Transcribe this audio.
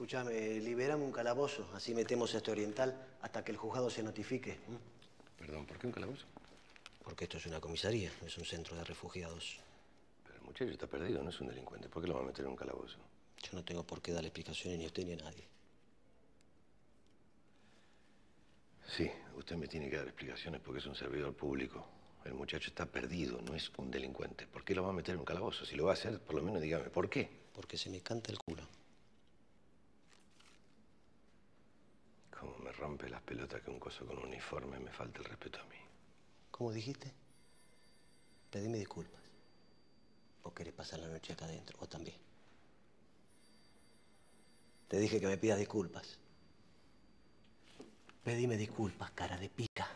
Escúchame, liberame un calabozo, así metemos a este oriental hasta que el juzgado se notifique. Perdón, ¿por qué un calabozo? Porque esto es una comisaría, no es un centro de refugiados. Pero el muchacho está perdido, no es un delincuente. ¿Por qué lo va a meter en un calabozo? Yo no tengo por qué darle explicaciones ni a usted ni a nadie. Sí, usted me tiene que dar explicaciones porque es un servidor público. El muchacho está perdido, no es un delincuente. ¿Por qué lo va a meter en un calabozo? Si lo va a hacer, por lo menos dígame, ¿por qué? Porque se me canta el culo. Cómo me rompe las pelotas que un coso con un uniforme me falta el respeto a mí. ¿Cómo dijiste? Pedime disculpas. ¿Vos querés pasar la noche acá adentro? ¿Vos también? Te dije que me pidas disculpas. Pedime disculpas, cara de pica.